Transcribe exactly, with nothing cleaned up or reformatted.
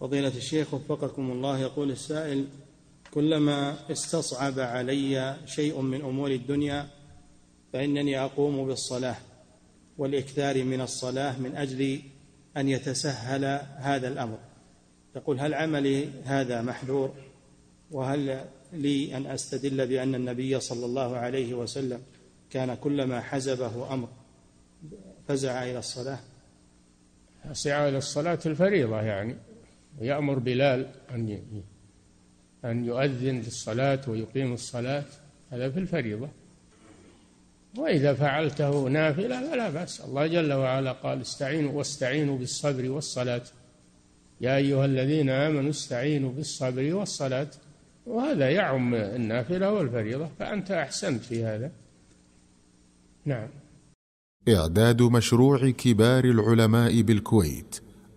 فضيلة الشيخ وفقكم الله، يقول السائل: كلما استصعب علي شيء من أمور الدنيا فإنني أقوم بالصلاة والإكثار من الصلاة من أجل أن يتسهل هذا الأمر. تقول: هل عملي هذا محذور؟ وهل لي أن أستدل بأن النبي صلى الله عليه وسلم كان كلما حزبه أمر فزع إلى الصلاة؟ فزع إلى الصلاة الفريضة، يعني يأمر بلال أن أن يؤذن للصلاة ويقيم الصلاة، هذا في الفريضة. وإذا فعلته نافلة فلا بأس، الله جل وعلا قال: استعينوا واستعينوا بالصبر والصلاة يا أيها الذين آمنوا استعينوا بالصبر والصلاة، وهذا يعم النافلة والفريضة، فأنت أحسنت في هذا. نعم. إعداد مشروع كبار العلماء بالكويت